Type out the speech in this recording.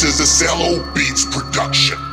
This is a Cello Beats production.